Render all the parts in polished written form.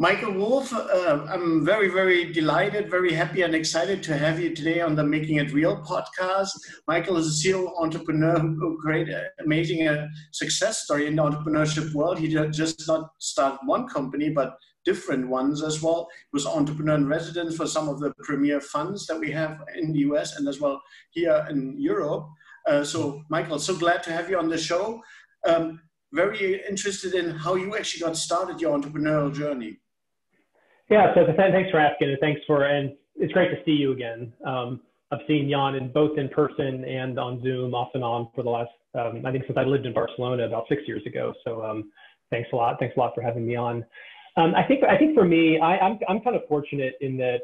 Michael Wolfe, I'm very, very delighted, very happy and excited to have you today on the Making It Real podcast. Michael is a serial entrepreneur who created an amazing success story in the entrepreneurship world. He just not started one company, but different ones as well. He was entrepreneur in residence for some of the premier funds that we have in the US and as well here in Europe. So Michael, so glad to have you on the show. Very interested in how you actually got started your entrepreneurial journey. Yeah, so thanks for asking, and it's great to see you again. I've seen Jan both in person and on Zoom off and on for the last, I think since I lived in Barcelona about 6 years ago. So thanks a lot. Thanks a lot for having me on. I think for me, I'm kind of fortunate in that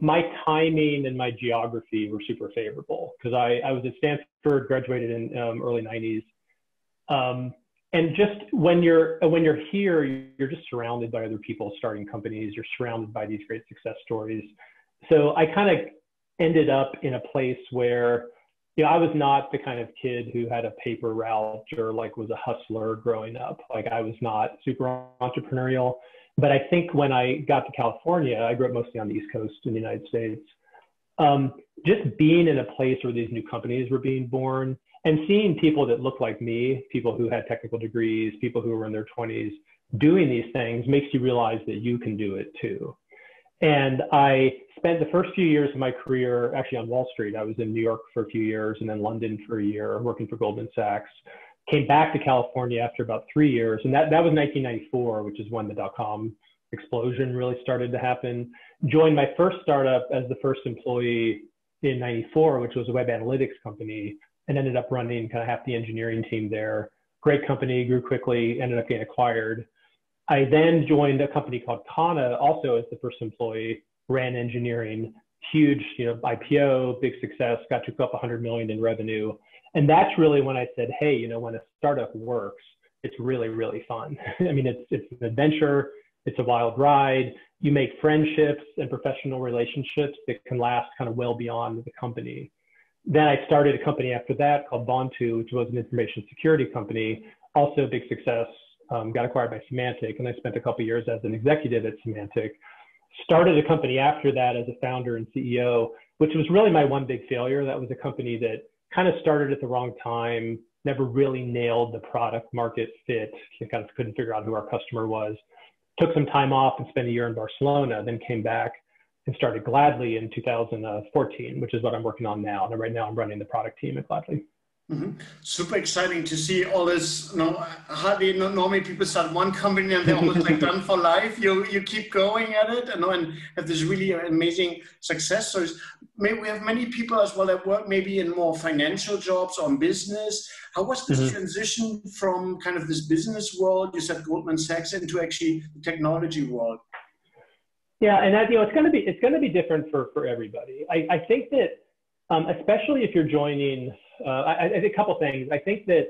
my timing and my geography were super favorable because I was at Stanford, graduated in early 90s. And just when you're here, you're just surrounded by other people starting companies. You're surrounded by these great success stories. So I kind of ended up in a place where, you know, I was not the kind of kid who had a paper route or like was a hustler growing up. Like I was not super entrepreneurial. But I think when I got to California, I grew up mostly on the East Coast in the United States. Just being in a place where these new companies were being born, and seeing people that look like me, people who had technical degrees, people who were in their 20s, doing these things makes you realize that you can do it too. And I spent the first few years of my career actually on Wall Street. I was in New York for a few years and then London for a year, working for Goldman Sachs. Came back to California after about 3 years. And that was 1994, which is when the dot-com explosion really started to happen. Joined my first startup as the first employee in 94, which was a web analytics company, and ended up running kind of half the engineering team there. Great company, grew quickly, ended up getting acquired. I then joined a company called Kana, also as the first employee, ran engineering, huge, you know, IPO, big success, got to go up 100 million in revenue. And that's really when I said, hey, you know, when a startup works, it's really, really fun. I mean, it's an adventure, it's a wild ride. You make friendships and professional relationships that can last kind of well beyond the company. Then I started a company after that called Vontu, which was an information security company, also a big success, got acquired by Symantec, and I spent a couple of years as an executive at Symantec. Started a company after that as a founder and CEO, which was really my one big failure. That was a company that kind of started at the wrong time, never really nailed the product market fit, kind of couldn't figure out who our customer was. Took some time off and spent a year in Barcelona, then came back and started Gladly in 2014, which is what I'm working on now. And right now I'm running the product team at Gladly. Mm-hmm. Super exciting to see all this. You know, hardly normally people start one company and they're almost like done for life. You keep going at it, you know, and have this really amazing success stories. Maybe we have many people as well that work maybe in more financial jobs or in business. How was this transition from kind of this business world, you said Goldman Sachs, into actually the technology world? Yeah, and that, you know, it's going to be different for everybody. I think that especially if you're joining, I think a couple things. I think that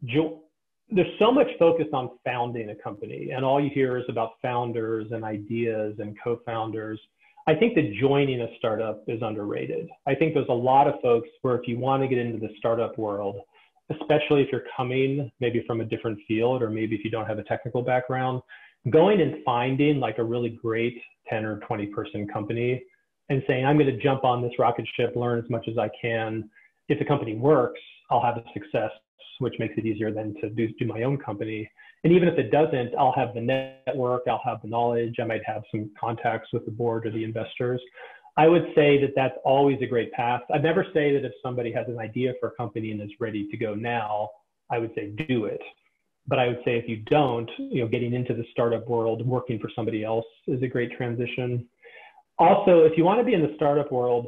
there's so much focus on founding a company, and all you hear is about founders and ideas and co-founders. I think that joining a startup is underrated. I think there's a lot of folks where if you want to get into the startup world, especially if you're coming maybe from a different field or maybe if you don't have a technical background, going and finding like a really great 10 or 20 person company and saying, I'm going to jump on this rocket ship, learn as much as I can. If the company works, I'll have a success, which makes it easier than to do my own company. And even if it doesn't, I'll have the network, I'll have the knowledge, I might have some contacts with the board or the investors. I would say that that's always a great path. I'd never say that if somebody has an idea for a company and is ready to go now, I would say do it. But I would say if you don't, you know, getting into the startup world, working for somebody else is a great transition. Also, if you want to be in the startup world,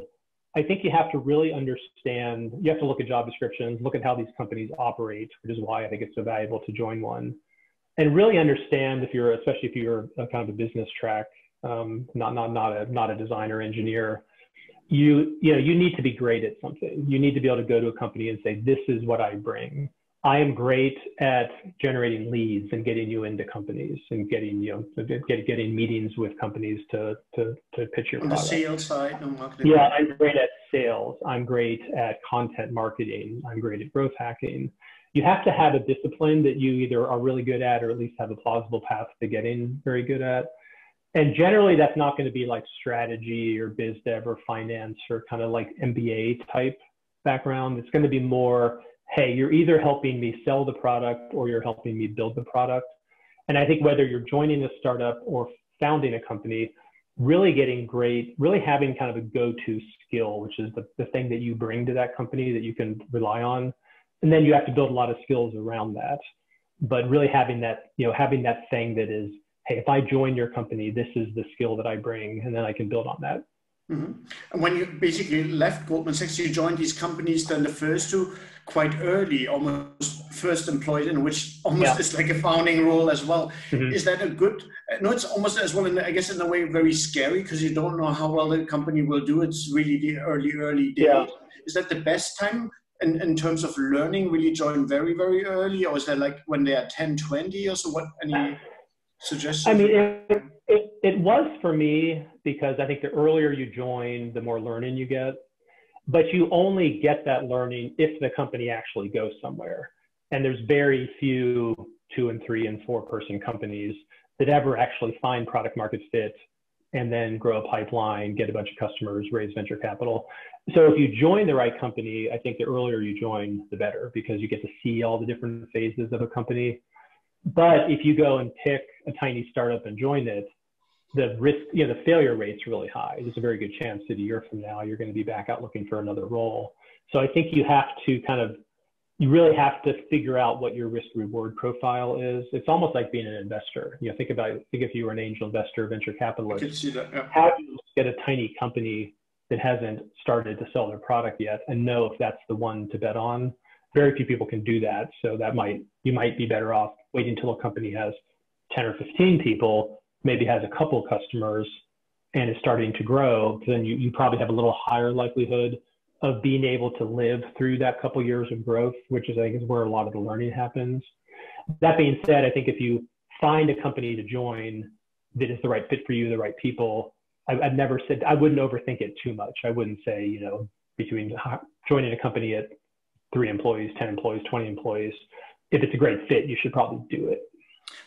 I think you have to really understand, you have to look at job descriptions, look at how these companies operate, which is why I think it's so valuable to join one. And really understand especially if you're a kind of a business track, not a designer engineer, you need to be great at something. You need to be able to go to a company and say, this is what I bring. I am great at generating leads and getting you into companies and getting meetings with companies to pitch your product. On the sales side, no marketing. Yeah, I'm great at sales. I'm great at content marketing. I'm great at growth hacking. you have to have a discipline that you either are really good at or at least have a plausible path to getting very good at. And generally, that's not going to be like strategy or biz dev or finance or kind of like MBA type background. It's going to be more, hey, you're either helping me sell the product or you're helping me build the product. And I think whether you're joining a startup or founding a company, really getting great, really having kind of a go-to skill, which is the thing that you bring to that company that you can rely on. And then you have to build a lot of skills around that. But really having that, you know, having that thing that is, hey, if I join your company, this is the skill that I bring, and then I can build on that. Mm-hmm. And when you basically left Goldman Sachs, you joined these companies, then the first two quite early, almost first employed in, which almost is like a founding role as well. Mm-hmm. Is that a good, no, it's almost as well, in, I guess in a way, very scary because you don't know how well the company will do. It's really the early days. Yeah. Is that the best time in terms of learning? Will you join very, very early? Or is there like when they are 10, 20 or so? What, any suggestions? I mean, it was for me, because I think the earlier you join, the more learning you get. But you only get that learning if the company actually goes somewhere. And there's very few 2-, 3-, and 4- person companies that ever actually find product market fit and then grow a pipeline, get a bunch of customers, raise venture capital. So if you join the right company, I think the earlier you join, the better, because you get to see all the different phases of a company. But if you go and pick a tiny startup and join it, the risk, you know, the failure rate's really high. There's a very good chance that a year from now, you're going to be back out looking for another role. So I think you have to kind of, you really have to figure out what your risk reward profile is. It's almost like being an investor. You know, think about, think if you were an angel investor, venture capitalist, I can see that, yeah. How do you get a tiny company that hasn't started to sell their product yet and know if that's the one to bet on? Very few people can do that. So that might, you might be better off waiting until a company has 10 or 15 people, maybe has a couple customers and is starting to grow, then you probably have a little higher likelihood of being able to live through that couple years of growth, which is, I think, is where a lot of the learning happens. That being said, I think if you find a company to join that is the right fit for you, the right people, I've never said, I wouldn't overthink it too much. I wouldn't say, you know, between joining a company at 3 employees, 10 employees, 20 employees, if it's a great fit, you should probably do it.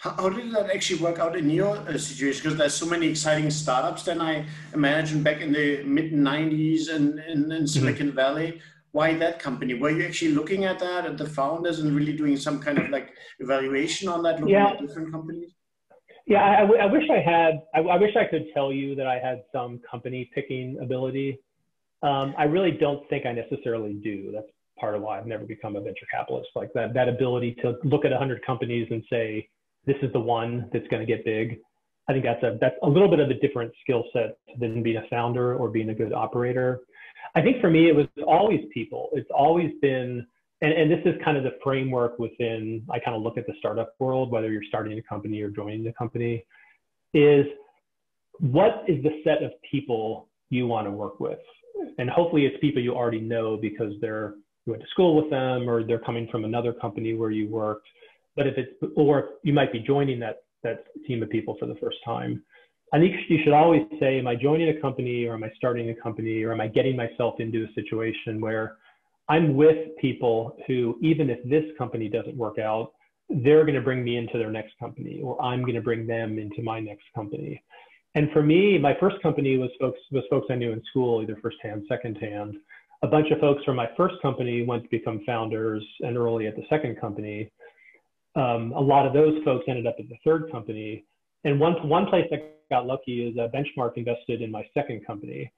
How did that actually work out in your situation? Because there's so many exciting startups then I imagine back in the mid-90s in Silicon Valley. Why that company? Were you actually looking at that, at the founders, and really doing some kind of like evaluation on that, looking at different companies? Yeah, I wish I had, I wish I could tell you that I had some company picking ability. I really don't think I necessarily do. That's part of why I've never become a venture capitalist. Like that ability to look at 100 companies and say, this is the one that's going to get big. I think that's a little bit of a different skill set than being a founder or being a good operator. I think for me, it was always people. It's always been, and this is kind of the framework within, I kind of look at the startup world, whether you're starting a company or joining the company, is what is the set of people you want to work with? And hopefully it's people you already know because you went to school with them or they're coming from another company where you worked. But if it's, or you might be joining that team of people for the first time. I think you should always say, am I joining a company or am I starting a company or am I getting myself into a situation where I'm with people who, even if this company doesn't work out, they're going to bring me into their next company or I'm going to bring them into my next company. And for me, my first company was folks I knew in school, either firsthand, secondhand. A bunch of folks from my first company went to become founders and early at the second company. A lot of those folks ended up at the third company. And one place that got lucky is Benchmark invested in my second company,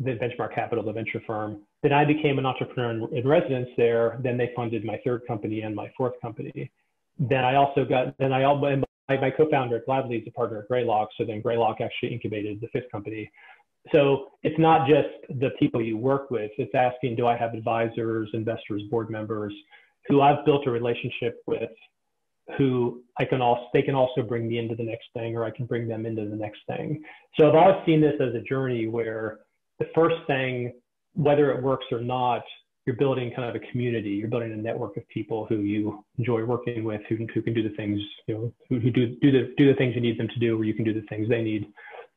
the Benchmark Capital, the venture firm. Then I became an entrepreneur in residence there. Then they funded my third company and my fourth company. Then I also got, my co-founder at Gladly is a partner at Greylock. So then Greylock actually incubated the fifth company. So it's not just the people you work with, it's asking, do I have advisors, investors, board members who I've built a relationship with, who they can also bring me into the next thing, or I can bring them into the next thing. So I've always seen this as a journey where the first thing, whether it works or not, you're building kind of a community, you're building a network of people who you enjoy working with, who can do the things, you know, who do the things you need them to do, or you can do the things they need.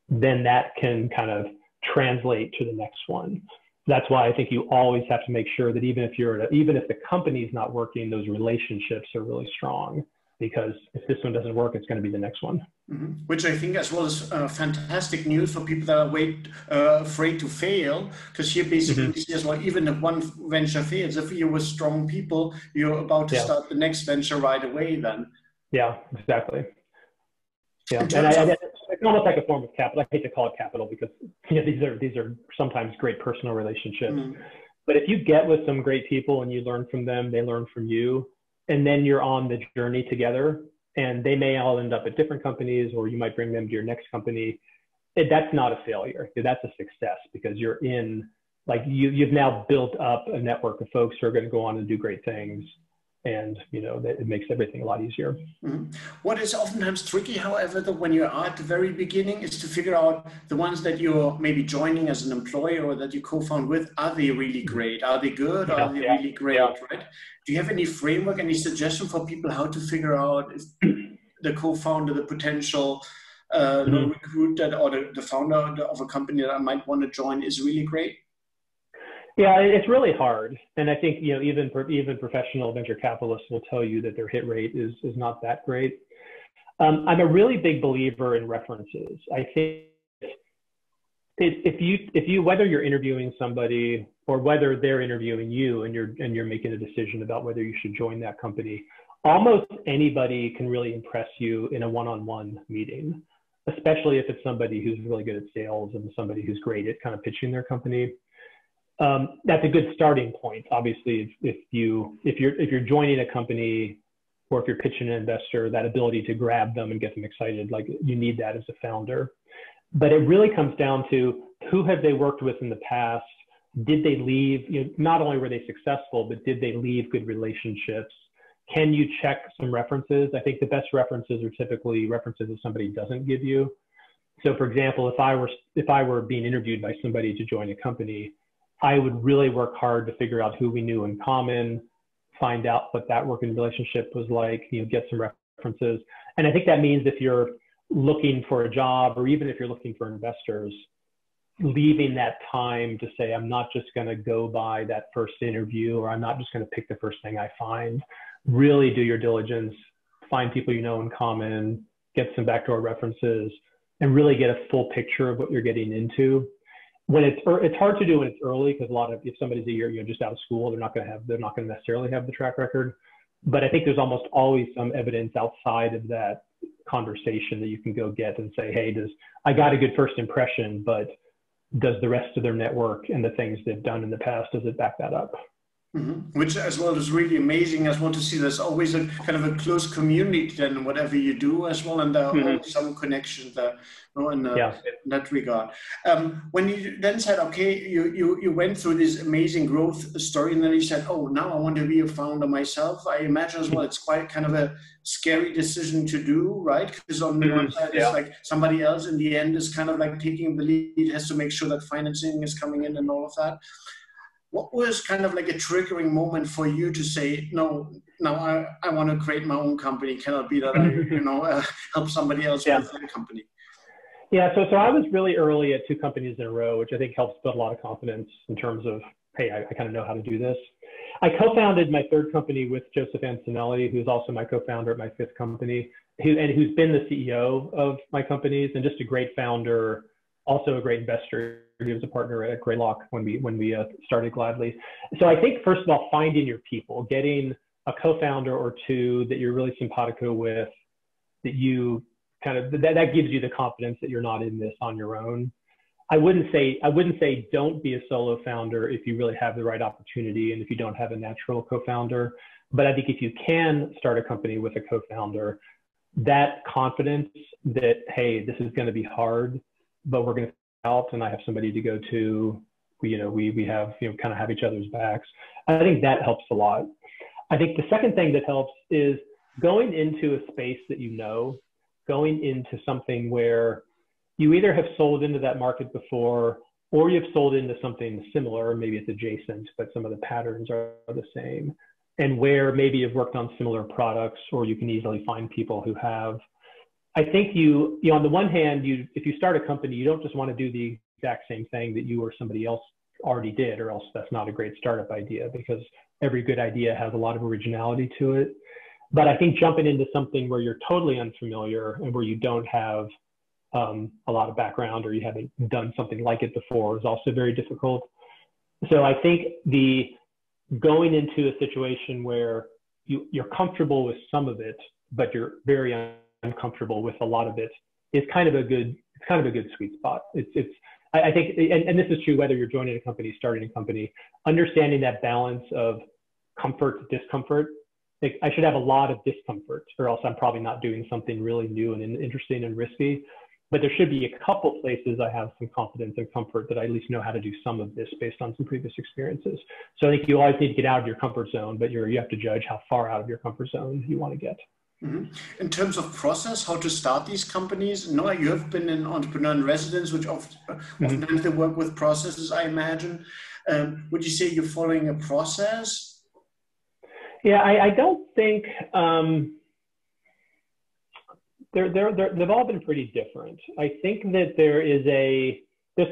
Then that can kind of translate to the next one. that's why I think you always have to make sure that even if the company's not working, those relationships are really strong, because if this one doesn't work, it's going to be the next one. Mm-hmm. Which I think as well is fantastic news for people that are afraid to fail, because here basically says, well, even if one venture fails, if you were strong people, you're about to start the next venture right away then. Yeah, exactly. Yeah, and it's almost like a form of capital. I hate to call it capital because these are sometimes great personal relationships. Mm-hmm. But if you get with some great people and you learn from them, they learn from you, and then you're on the journey together, and they may all end up at different companies, or you might bring them to your next company. That's not a failure. That's a success, because you're in, like, you've now built up a network of folks who are going to go on and do great things. And, you know, that it makes everything a lot easier. Mm-hmm. What is oftentimes tricky, however, though, when you're at the very beginning, is to figure out the ones that you're maybe joining as an employer or that you co-found with, are they really great? Are they good? Are they really great, right? Do you have any framework, any suggestion for people how to figure out if the co-founder, the potential recruit that, or the founder of a company that I might want to join is really great? Yeah, it's really hard. And I think, you know, even professional venture capitalists will tell you that their hit rate is not that great. I'm a really big believer in references. I think if you whether you're interviewing somebody or whether they're interviewing you and you're making a decision about whether you should join that company, almost anybody can really impress you in a one-on-one meeting, especially if it's somebody who's really good at sales and somebody who's great at kind of pitching their company. That's a good starting point. Obviously, if you're joining a company or if you're pitching an investor, that ability to grab them and get them excited, like, you need that as a founder. But it really comes down to, who have they worked with in the past? Did they leave? You know, not only were they successful, but did they leave good relationships? Can you check some references? I think the best references are typically references that somebody doesn't give you. So, for example, if I were being interviewed by somebody to join a company, I would really work hard to figure out who we knew in common, find out what that working relationship was like, you know, get some references. And I think that means if you're looking for a job, or even if you're looking for investors, leaving that time to say, I'm not just going to go by that first interview, or I'm not just going to pick the first thing I find. Really do your diligence, find people you know in common, get some backdoor references, and really get a full picture of what you're getting into. When it's hard to do when it's early, because if somebody's a year, you know, just out of school, they're not going to necessarily have the track record. But I think there's almost always some evidence outside of that conversation that you can go get and say, hey, I got a good first impression, but does the rest of their network and the things they've done in the past, does it back that up? Mm-hmm. Which as well is really amazing as well to see. There's always a kind of a close community then, whatever you do as well, and there are always some connections there, you know, in that regard. When you then said, okay, you went through this amazing growth story, and then you said, oh, now I want to be a founder myself. I imagine as well it's quite kind of a scary decision to do, right? Because on the one side it's like somebody else in the end is kind of like taking the lead, has to make sure that financing is coming in and all of that. What was kind of like a triggering moment for you to say, no, I want to create my own company? Cannot be that I, you know, help somebody else with their company. Yeah, so I was really early at two companies in a row, which I think helps build a lot of confidence in terms of, hey, I kind of know how to do this. I co-founded my third company with Joseph Ansonnelli, who's also my co-founder at my fifth company, who's been the CEO of my companies, and just a great founder, also a great investor. He was a partner at Greylock when we started Gladly. So I think, first of all, finding your people, getting a co-founder or two that you're really simpatico with, that you kind of, that gives you the confidence that you're not in this on your own. I wouldn't say don't be a solo founder if you really have the right opportunity and if you don't have a natural co-founder. But I think if you can start a company with a co-founder, that confidence that, hey, this is going to be hard, but we're going to out, and I have somebody to go to, you know, we have, you know, kind of have each other's backs. I think that helps a lot. I think the second thing that helps is going into a space that you know, going into something where you either have sold into that market before, or you've sold into something similar, maybe it's adjacent, but some of the patterns are the same, and where maybe you've worked on similar products, or you can easily find people who have. I think you on the one hand, if you start a company, you don't just want to do the exact same thing that you or somebody else already did, or else that's not a great startup idea, because every good idea has a lot of originality to it. But I think jumping into something where you're totally unfamiliar and where you don't have a lot of background, or you haven't done something like it before, is also very difficult. So I think the going into a situation where you're comfortable with some of it, but you're very uncomfortable with a lot of it, is kind of a good, it's kind of a good sweet spot. It's I think, and this is true whether you're joining a company, starting a company, understanding that balance of comfort, discomfort. Like, I should have a lot of discomfort, or else I'm probably not doing something really new and interesting and risky. But there should be a couple places I have some confidence and comfort that I at least know how to do some of this based on some previous experiences. So I think you always need to get out of your comfort zone, but you have to judge how far out of your comfort zone you want to get. Mm-hmm. In terms of process, how to start these companies? No, you have been an entrepreneur in residence, which often mm-hmm. they work with processes, I imagine. Would you say you're following a process? Yeah, I don't think they've all been pretty different. I think that there's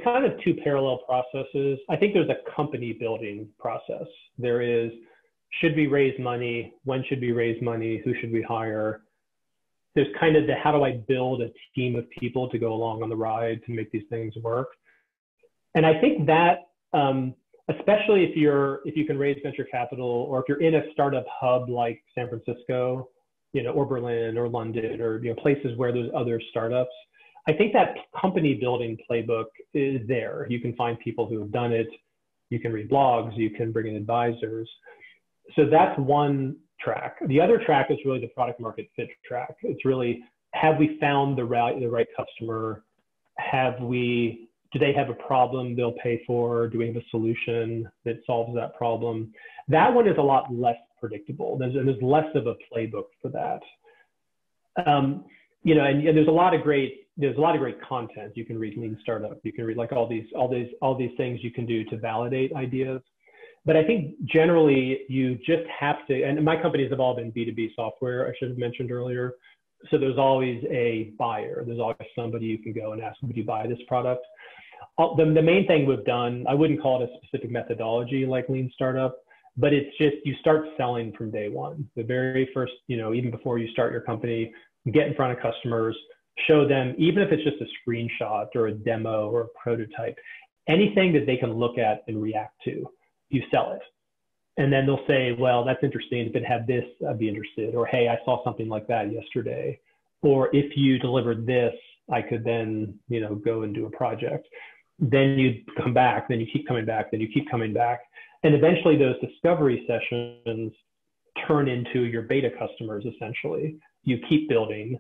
kind of two parallel processes. I think there's a company building process. There is, should we raise money? When should we raise money? Who should we hire? There's kind of the, how do I build a team of people to go along on the ride to make these things work? And I think that, especially if you can raise venture capital, or if you're in a startup hub like San Francisco, or Berlin or London, or places where there's other startups, I think that company building playbook is there. You can find people who have done it. You can read blogs. You can bring in advisors. So that's one track. The other track is really the product market fit track. It's really, have we found the right customer? Do they have a problem they'll pay for? Do we have a solution that solves that problem? That one is a lot less predictable. There's less of a playbook for that. And there's a lot of great content. You can read Lean Startup. You can read like all these things you can do to validate ideas. But I think generally you just have to, and my companies have all been B2B software, I should have mentioned earlier. So there's always a buyer. There's always somebody you can go and ask, would you buy this product? The main thing we've done, I wouldn't call it a specific methodology like Lean Startup, but it's just, you start selling from day one. The very first, even before you start your company, get in front of customers, show them, even if it's just a screenshot or a demo or a prototype, anything that they can look at and react to. You sell it. And then they'll say, well, that's interesting. If it had this, I'd be interested. Or, hey, I saw something like that yesterday. Or if you delivered this, I could then, go and do a project. Then you come back, then you keep coming back, then you keep coming back. And eventually those discovery sessions turn into your beta customers, essentially. You keep building,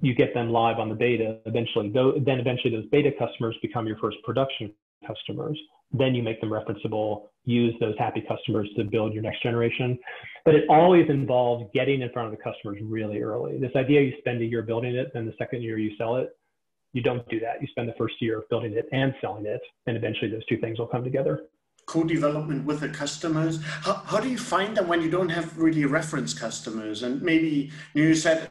you get them live on the beta. Eventually those beta customers become your first production customers. Then you make them referenceable, use those happy customers to build your next generation. But it always involves getting in front of the customers really early. This idea you spend a year building it, then the second year you sell it, you don't do that. You spend the first year building it and selling it, and eventually those two things will come together. Co-development with the customers. How do you find them when you don't have really reference customers? And maybe you said,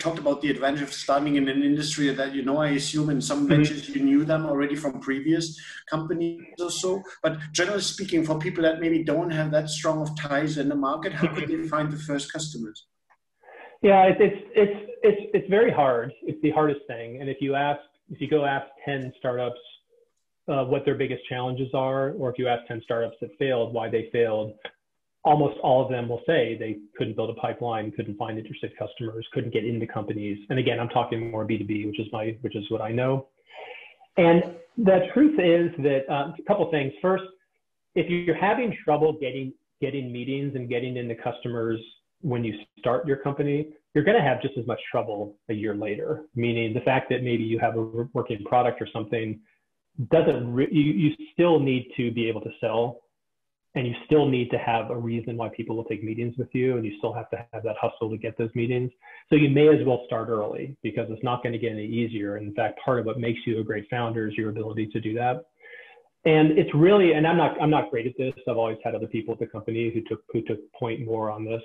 talked about the advantage of starting in an industry that, I assume in some ventures you knew them already from previous companies or so. But generally speaking, for people that maybe don't have that strong of ties in the market, how could they find the first customers? Yeah, it's very hard. It's the hardest thing. And if you go ask 10 startups, what their biggest challenges are, or if you ask 10 startups that failed, why they failed, almost all of them will say they couldn't build a pipeline, couldn't find interested customers, couldn't get into companies. And again, I'm talking more B2B, which is what I know. And the truth is that a couple things. First, if you're having trouble getting meetings and getting into customers when you start your company, you're going to have just as much trouble a year later, meaning the fact that maybe you have a working product or something you still need to be able to sell, and you still need to have a reason why people will take meetings with you, and you still have to have that hustle to get those meetings. So you may as well start early, because it's not going to get any easier. And in fact, part of what makes you a great founder is your ability to do that. And it's really, and I'm not great at this. I've always had other people at the company who took point more on this.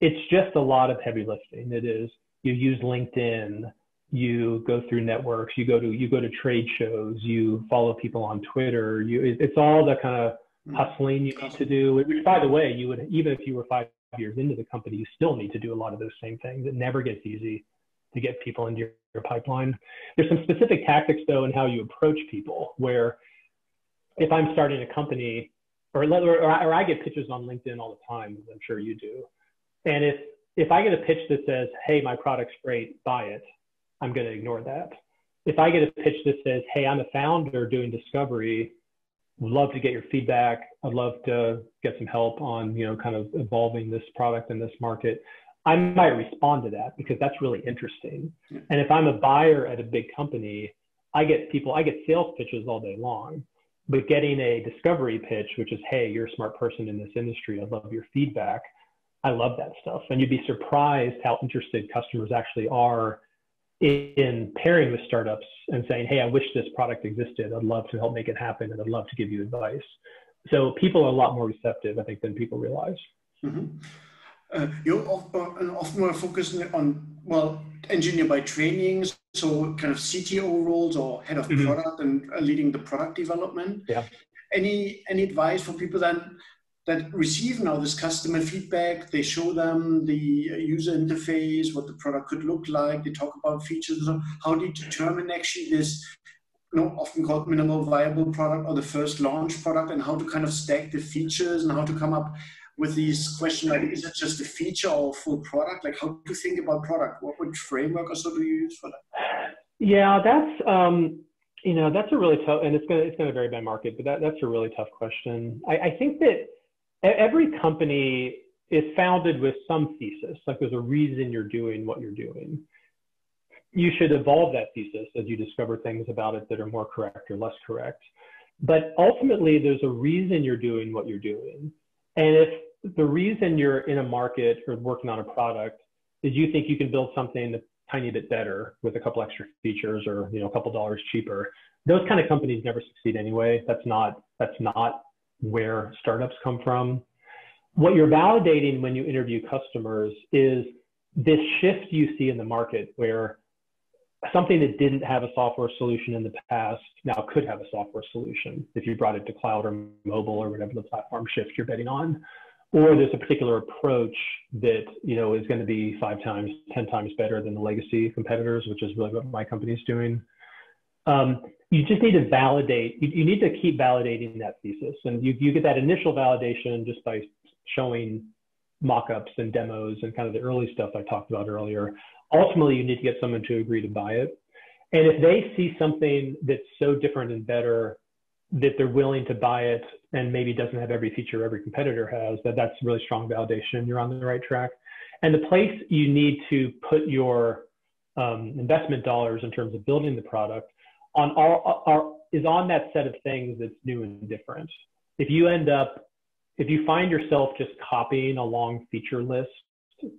It's just a lot of heavy lifting. It is, you use LinkedIn. you go through networks, you go to trade shows, you follow people on Twitter. It's all the kind of hustling you need to do, which, by the way, you would, even if you were 5 years into the company, you still need to do a lot of those same things. It never gets easy to get people into your pipeline. There's some specific tactics, though, in how you approach people, where if I'm starting a company, or I get pitches on LinkedIn all the time, as I'm sure you do. And if I get a pitch that says, hey, my product's great, buy it, I'm going to ignore that. If I get a pitch that says, hey, I'm a founder doing discovery, would love to get your feedback, I'd love to get some help on, you know, kind of evolving this product in this market, I might respond to that because that's really interesting. And if I'm a buyer at a big company, I get sales pitches all day long, but getting a discovery pitch, which is, hey, you're a smart person in this industry, I'd love your feedback, I love that stuff. And you'd be surprised how interested customers actually are in pairing with startups and saying, hey, I wish this product existed, I'd love to help make it happen, and I'd love to give you advice. So people are a lot more receptive, I think, than people realize. Mm-hmm. You often were focusing on, well, engineer by training, so kind of CTO roles or head of mm-hmm. product and leading the product development. Yeah. Any advice for people then that receive now this customer feedback? They show them the user interface, what the product could look like, they talk about features. How do you determine actually this, you know, often called minimal viable product or the first launch product, and how to kind of stack the features and how to come up with these questions like, is it just a feature or full product? Like, how to think about product? What framework or so do you use for that? Yeah, that's, you know, that's a really tough, and it's gonna vary by market, but that's a really tough question. I think that every company is founded with some thesis, like there's a reason you're doing what you're doing. You should evolve that thesis as you discover things about it that are more correct or less correct. But ultimately, there's a reason you're doing what you're doing. And if the reason you're in a market or working on a product is you think you can build something a tiny bit better with a couple extra features or, you know, a couple dollars cheaper, those kind of companies never succeed anyway. That's not where startups come from. What you're validating when you interview customers is this shift you see in the market where something that didn't have a software solution in the past now could have a software solution if you brought it to cloud or mobile or whatever the platform shift you're betting on. Or there's a particular approach that, you know, is going to be 5 times, 10 times better than the legacy competitors, which is really what my company's doing. You just need to validate, you need to keep validating that thesis. And you get that initial validation just by showing mock-ups and demos and kind of the early stuff I talked about earlier. Ultimately, you need to get someone to agree to buy it. And if they see something that's so different and better that they're willing to buy it and maybe doesn't have every feature every competitor has, that's really strong validation. You're on the right track. And the place you need to put your investment dollars in terms of building the product is on that set of things that's new and different. If you find yourself just copying a long feature list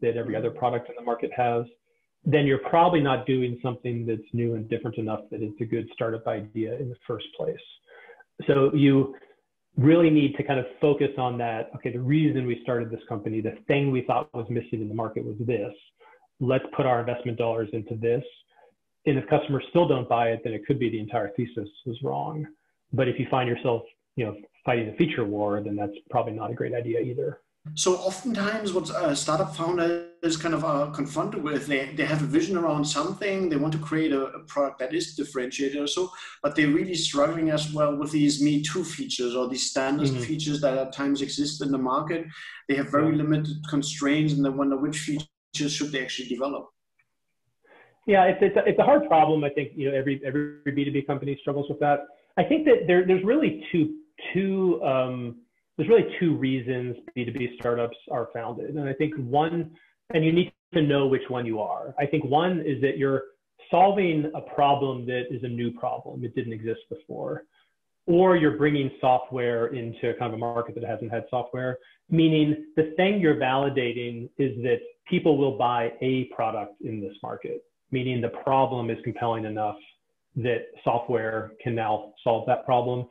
that every other product in the market has, then you're probably not doing something that's new and different enough that it's a good startup idea in the first place. So you really need to kind of focus on that. Okay, the reason we started this company, the thing we thought was missing in the market was this. Let's put our investment dollars into this. And if customers still don't buy it, then it could be the entire thesis was wrong. But if you find yourself, you know, fighting a feature war, then that's probably not a great idea either. So oftentimes what a startup founder is kind of confronted with, they have a vision around something, they want to create a product that is differentiated or so, but they're really struggling as well with these Me Too features or these standard mm-hmm. features that at times exist in the market. They have very limited constraints and they wonder which features should they actually develop. Yeah, it's a hard problem. I think, you know, every B2B company struggles with that. I think that there's really two reasons B2B startups are founded. And I think one, and you need to know which one you are. I think one is that you're solving a problem that is a new problem. It didn't exist before. Or you're bringing software into kind of a market that hasn't had software, meaning the thing you're validating is that people will buy a product in this market, meaning the problem is compelling enough that software can now solve that problem.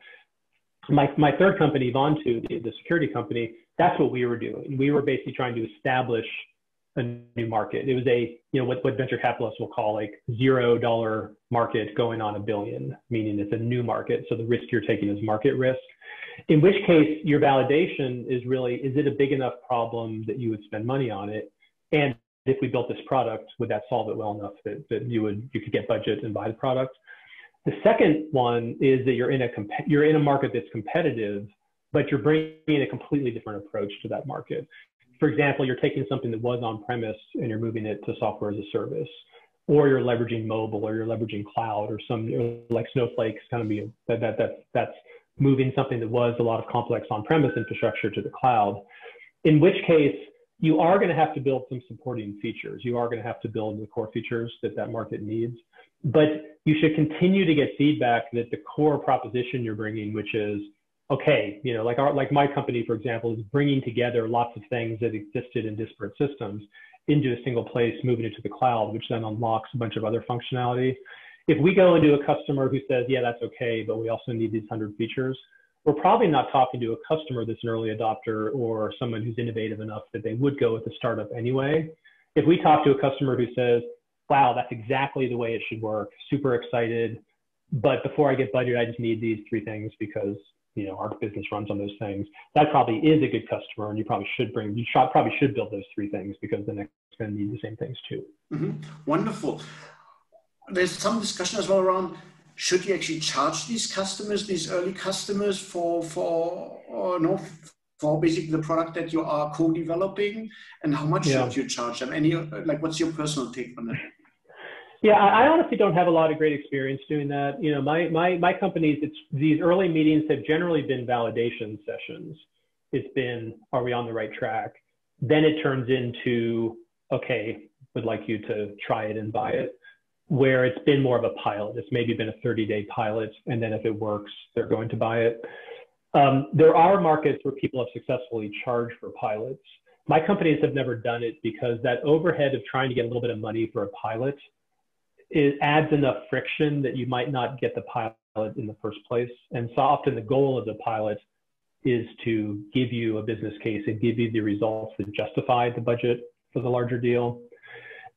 My third company, Vontu, the security company, that's what we were doing. We were basically trying to establish a new market. It was a, you know, what venture capitalists will call like $0 market going on $1 billion, meaning it's a new market. So the risk you're taking is market risk, in which case your validation is really, is it a big enough problem that you would spend money on it? And if we built this product, would that solve it well enough that you could get budget and buy the product? The second one is that you're in a market that's competitive, but you're bringing a completely different approach to that market. For example, you're taking something that was on-premise and you're moving it to software as a service, or you're leveraging mobile, or you're leveraging cloud, or like Snowflake's kind of be that's moving something that was a lot of complex on-premise infrastructure to the cloud. In which case, you are going to have to build some supporting features. You are going to have to build the core features that market needs, but you should continue to get feedback that the core proposition you're bringing, which is, okay, you know, like my company, for example, is bringing together lots of things that existed in disparate systems into a single place, moving it to the cloud, which then unlocks a bunch of other functionality. If we go into a customer who says, yeah, that's okay, but we also need these 100 features, we're probably not talking to a customer that's an early adopter or someone who's innovative enough that they would go with the startup anyway. If we talk to a customer who says, wow, that's exactly the way it should work, super excited, but before I get budget, I just need these three things because, you know, our business runs on those things, that probably is a good customer, and you probably should build those three things because the next is going to need the same things too. Mm-hmm. Wonderful. There's some discussion as well around, should you actually charge these customers, these early customers for basically the product that you are co-developing, and how much should you charge them? Any, like, what's your personal take on that? Yeah, I honestly don't have a lot of great experience doing that. You know, my companies, these early meetings have generally been validation sessions. It's been, are we on the right track? Then it turns into, okay, would like you to try it and buy it, where it's been more of a pilot. It's maybe been a 30-day pilot, and then if it works, they're going to buy it. There are markets where people have successfully charged for pilots. My companies have never done it because that overhead of trying to get a little bit of money for a pilot, it adds enough friction that you might not get the pilot in the first place. And so often the goal of the pilot is to give you a business case and give you the results that justify the budget for the larger deal.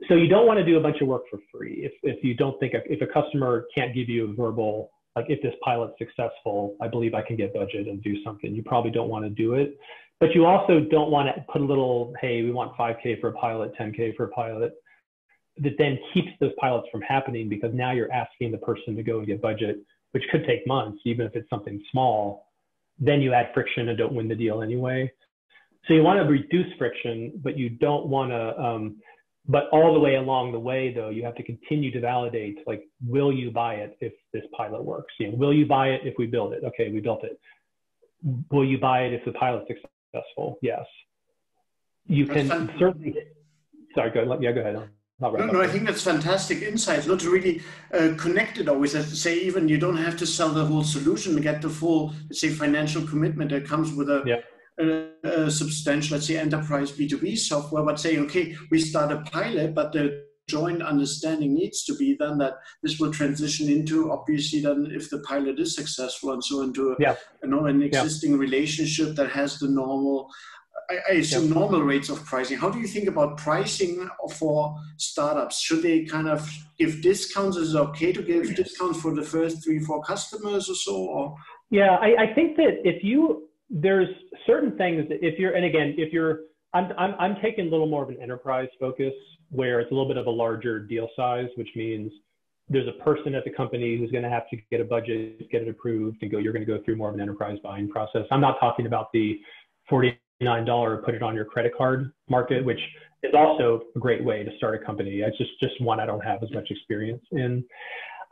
So you don't want to do a bunch of work for free. If you don't think, if a customer can't give you a verbal, like, if this pilot's successful, I believe I can get budget and do something, you probably don't want to do it. But you also don't want to put a little, hey, we want 5K for a pilot, 10K for a pilot, that then keeps those pilots from happening, because now you're asking the person to go and get budget, which could take months, even if it's something small. Then you add friction and don't win the deal anyway. So you want to reduce friction, but you don't want to, but all the way along the way, though, you have to continue to validate, like, will you buy it if this pilot works? You know, will you buy it if we build it? Okay, we built it. Will you buy it if the pilot's successful? Yes. You can certainly, sorry, go ahead. Yeah, go ahead. No, I think that's fantastic insights. Not really connected always. As to say, even you don't have to sell the whole solution to get the full, let's say, financial commitment that comes with a substantial, let's say, enterprise B2B software. But saying, okay, we start a pilot, but the joint understanding needs to be then that this will transition into, obviously, then if the pilot is successful, and so into an existing relationship that has the normal, I assume, normal rates of pricing. How do you think about pricing for startups? Should they kind of give discounts? Is it okay to give discounts for the first 3-4 customers or so? Or? Yeah, I think that there's certain things that I'm taking a little more of an enterprise focus, where it's a little bit of a larger deal size, which means there's a person at the company who's going to have to get a budget, get it approved, and you're going to go through more of an enterprise buying process. I'm not talking about the $49 put it on your credit card market, which is also a great way to start a company. It's just one I don't have as much experience in.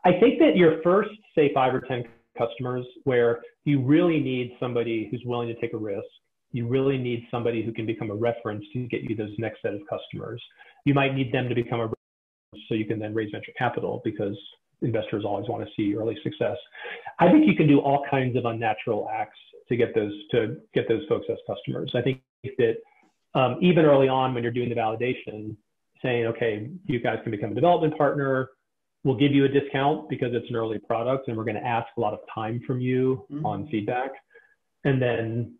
I think that your first, say, 5 or 10 customers, where you really need somebody who's willing to take a risk, you really need somebody who can become a reference to get you those next set of customers. You might need them to become a reference so you can then raise venture capital, because investors always want to see early success. I think you can do all kinds of unnatural acts to get those folks as customers. I think that even early on, when you're doing the validation, saying, okay, you guys can become a development partner, we'll give you a discount because it's an early product and we're going to ask a lot of time from you on feedback. And then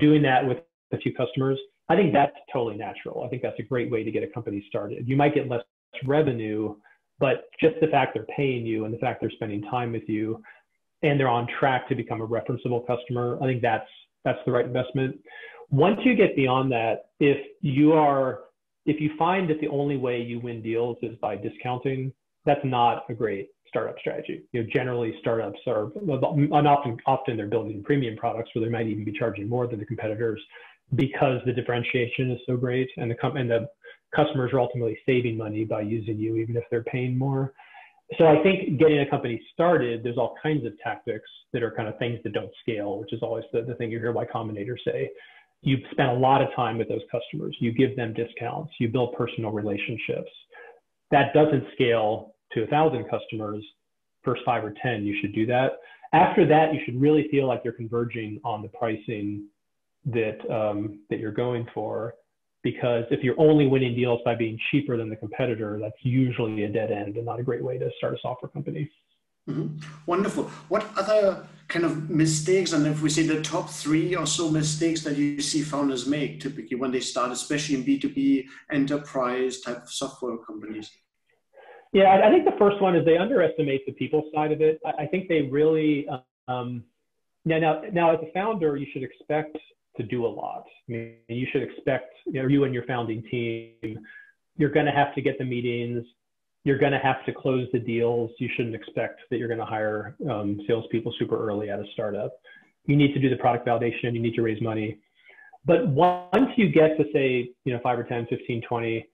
doing that with a few customers, I think that's totally natural. I think that's a great way to get a company started. You might get less revenue, but just the fact they're paying you and the fact they're spending time with you and they're on track to become a referenceable customer, I think that's the right investment. Once you get beyond that, if you find that the only way you win deals is by discounting, that's not a great startup strategy. You know, generally startups are, and often they're building premium products where they might even be charging more than the competitors because the differentiation is so great and the customers are ultimately saving money by using you, even if they're paying more. So I think getting a company started, there's all kinds of tactics that are kind of things that don't scale, which is always the thing you hear Y Combinator say. You spend a lot of time with those customers. You give them discounts. You build personal relationships. That doesn't scale to 1,000 customers. First 5 or 10, you should do that. After that, you should really feel like you're converging on the pricing that you're going for. Because if you're only winning deals by being cheaper than the competitor, that's usually a dead end and not a great way to start a software company. Mm-hmm. Wonderful. What other kind of mistakes, and if we say the top 3 or so mistakes that you see founders make typically when they start, especially in B2B enterprise type of software companies? Yeah, I think the first one is they underestimate the people side of it. I think they really, now as a founder, you should expect to do a lot. I mean, you should expect, you and your founding team, you're going to have to get the meetings. You're going to have to close the deals. You shouldn't expect that you're going to hire salespeople super early at a startup. You need to do the product validation. You need to raise money. But once you get to say, 5 or 10, 15, 20,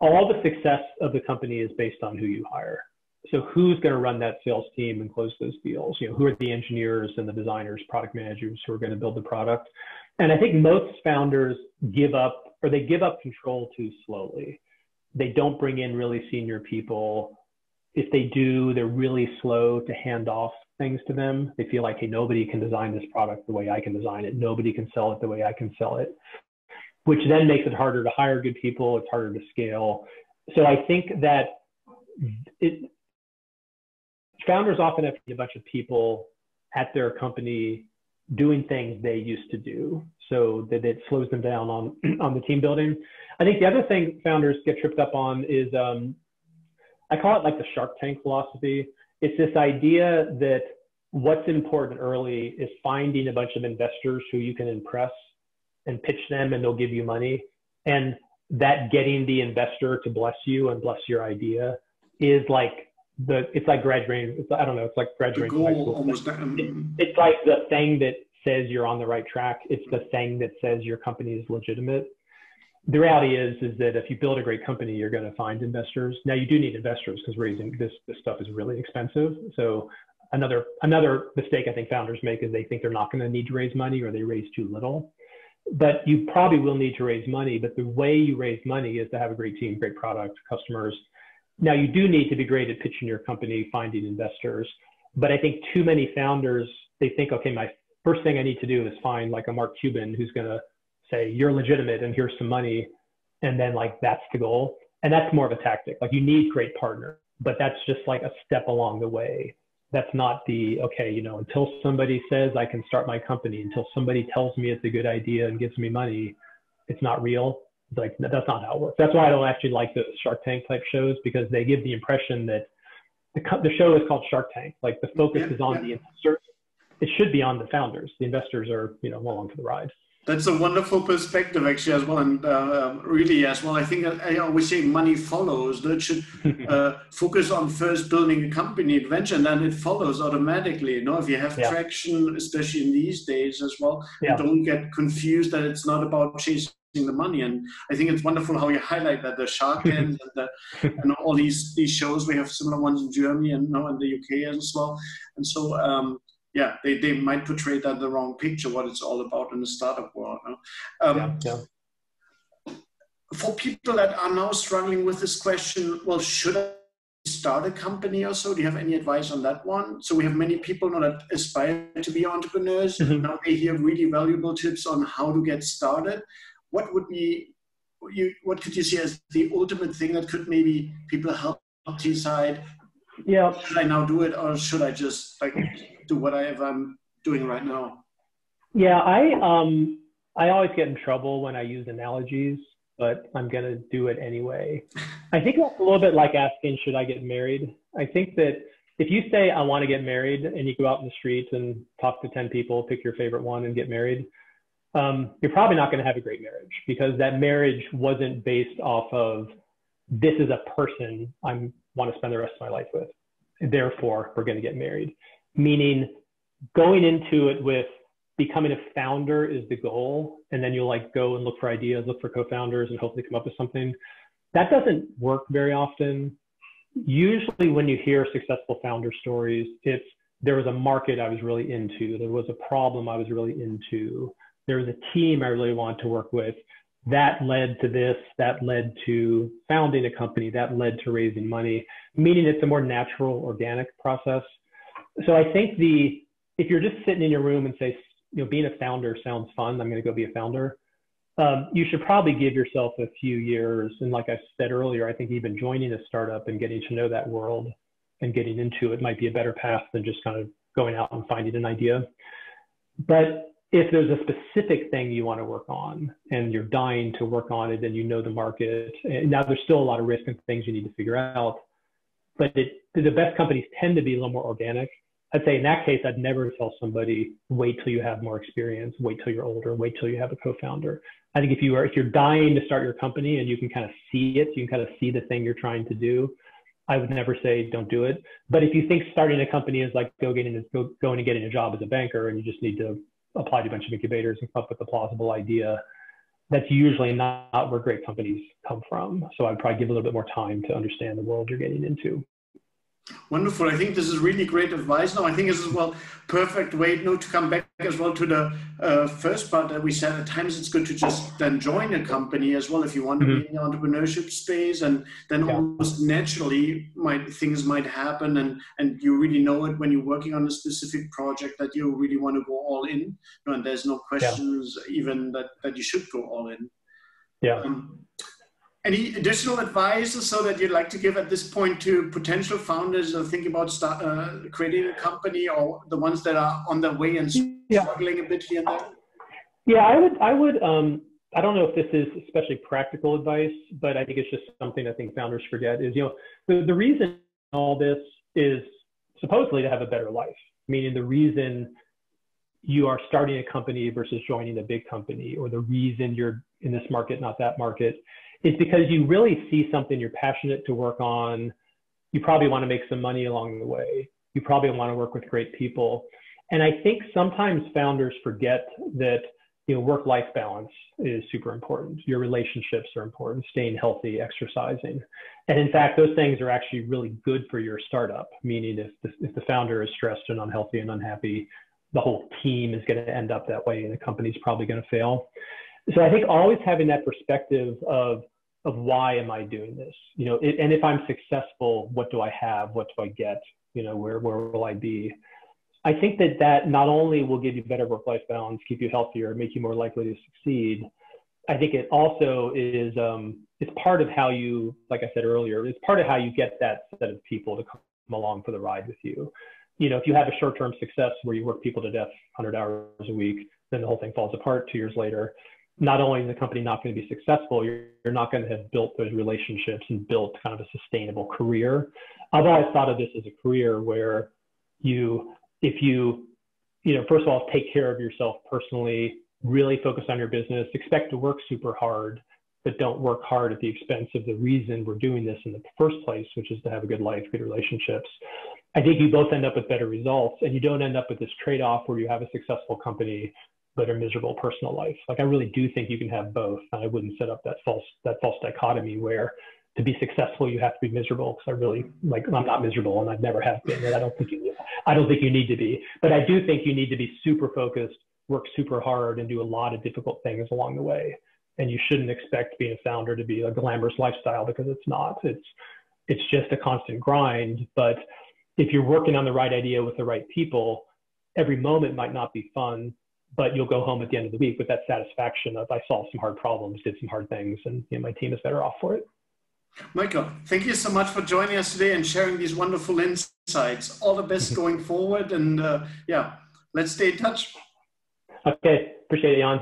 all the success of the company is based on who you hire. So who's going to run that sales team and close those deals? Who are the engineers and the designers, product managers who are going to build the product? And I think most founders give up, or they give up control too slowly. They don't bring in really senior people. If they do, they're really slow to hand off things to them. They feel like, hey, nobody can design this product the way I can design it. Nobody can sell it the way I can sell it, which then makes it harder to hire good people. It's harder to scale. So I think that founders often have a bunch of people at their company doing things they used to do, so that it slows them down on the team building. I think the other thing founders get tripped up on is, I call it like the Shark Tank philosophy. It's this idea that what's important early is finding a bunch of investors who you can impress and pitch them and they'll give you money. And that getting the investor to bless you and bless your idea is like, it's like graduating. I don't know. It's like graduating from high school. It's like the thing that says you're on the right track. It's the thing that says your company is legitimate. The reality is that if you build a great company, you're going to find investors. Now you do need investors because raising this stuff is really expensive. So another mistake I think founders make is they think they're not going to need to raise money, or they raise too little. But you probably will need to raise money. But the way you raise money is to have a great team, great product, customers. Now, you do need to be great at pitching your company, finding investors, but I think too many founders, they think, okay, my first thing I need to do is find like a Mark Cuban who's going to say, you're legitimate and here's some money. And then like, that's the goal. And that's more of a tactic. Like, you need great partners, but that's just like a step along the way. That's not the, okay, until somebody says I can start my company, until somebody tells me it's a good idea and gives me money, it's not real. Like, that's not how it works. That's why I don't actually like the Shark Tank type shows, because they give the impression that the show is called Shark Tank. Like, the focus is on the investors. It should be on the founders. The investors are, along for the ride. That's a wonderful perspective, actually, as well, and really as well. I think I always say money follows. That should focus on first building a company adventure, and then it follows automatically. If you have traction, especially in these days as well, don't get confused that it's not about chasing the money. And I think it's wonderful how you highlight that, the Shark Tank and all these shows. We have similar ones in Germany and now in the UK as well. And so they might portray that the wrong picture, what it's all about in the startup world. For people that are now struggling with this question, well, should I start a company or so? Do you have any advice on that one? So we have many people now that aspire to be entrepreneurs. Now they hear really valuable tips on how to get started. What would be, what could you see as the ultimate thing that could maybe people help decide, should I now do it, or should I just do whatever I'm doing right now? Yeah, I always get in trouble when I use analogies, but I'm going to do it anyway. I think that's a little bit like asking, should I get married? I think that if you say, I want to get married, and you go out in the street and talk to 10 people, pick your favorite one and get married, you're probably not going to have a great marriage, because that marriage wasn't based off of, this is a person I want to spend the rest of my life with, therefore we're going to get married. Meaning, going into it with becoming a founder is the goal, and then you'll like go and look for ideas, look for co-founders, and hopefully come up with something. That doesn't work very often. Usually when you hear successful founder stories, it's there was a market I was really into, there was a problem I was really into, there was a team I really wanted to work with, that led to this, that led to founding a company, that led to raising money, meaning it's a more natural, organic process. So I think if you're just sitting in your room and say, you know, being a founder sounds fun, I'm going to go be a founder, you should probably give yourself a few years. And like I said earlier, I think even joining a startup and getting to know that world and getting into it might be a better path than just kind of going out and finding an idea. But if there's a specific thing you want to work on and you're dying to work on it and you know the market, and now there's still a lot of risk and things you need to figure out, but the best companies tend to be a little more organic. I'd say in that case, I'd never tell somebody, wait till you have more experience, wait till you're older, wait till you have a co-founder. I think if you're dying to start your company and you can kind of see it, you can kind of see the thing you're trying to do, I would never say don't do it. But if you think starting a company is like going and getting a job as a banker and you just need to apply to a bunch of incubators and come up with a plausible idea, that's usually not where great companies come from. So I'd probably give a little bit more time to understand the world you're getting into. Wonderful. I think this is really great advice. Now, I think this is, well, perfect way to come back as well to the first part that we said. At times it's good to just then join a company as well if you want to be in the entrepreneurship space, and then almost naturally things might happen, and you really know it when you're working on a specific project that you really want to go all in, and there's no questions even that you should go all in. Yeah. Any additional advice so that you'd like to give at this point to potential founders thinking about creating a company, or the ones that are on their way and struggling a bit here and there? Yeah, I would, I don't know if this is especially practical advice, but I think it's just something I think founders forget is, you know, the reason all this is supposedly to have a better life, meaning the reason you are starting a company versus joining a big company, or the reason you're in this market, not that market, is because you really see something you're passionate to work on. You probably want to make some money along the way. You probably want to work with great people. And I think sometimes founders forget that, you know, work-life balance is super important. Your relationships are important, staying healthy, exercising. And in fact, those things are actually really good for your startup, meaning if the founder is stressed and unhealthy and unhappy, the whole team is going to end up that way and the company's probably going to fail. So I think always having that perspective of why am I doing this? You know, and if I'm successful, what do I have? What do I get? You know, where will I be? I think that not only will give you better work-life balance, keep you healthier, make you more likely to succeed. I think it also is, it's part of how you, like I said earlier, it's part of how you get that set of people to come along for the ride with you. You know, if you have a short-term success where you work people to death 100 hours a week, then the whole thing falls apart 2 years later. Not only is the company not going to be successful, you're not going to have built those relationships and built kind of a sustainable career. I've always thought of this as a career where if you first of all, take care of yourself personally, really focus on your business, expect to work super hard, but don't work hard at the expense of the reason we're doing this in the first place, which is to have a good life, good relationships. I think you both end up with better results, and you don't end up with this trade-off where you have a successful company but a miserable personal life. Like, I really do think you can have both. And I wouldn't set up that false dichotomy where to be successful, you have to be miserable. Cause I really, like, I'm not miserable and I've never have been. And I don't think you need to be, but I do think you need to be super focused, work super hard, and do a lot of difficult things along the way. And you shouldn't expect being a founder to be a glamorous lifestyle, because it's not, it's just a constant grind. But if you're working on the right idea with the right people, every moment might not be fun, but you'll go home at the end of the week with that satisfaction of, I solved some hard problems, did some hard things, and you know, my team is better off for it. Michael, thank you so much for joining us today and sharing these wonderful insights. All the best going forward, and yeah, let's stay in touch. Okay, appreciate it, Jan.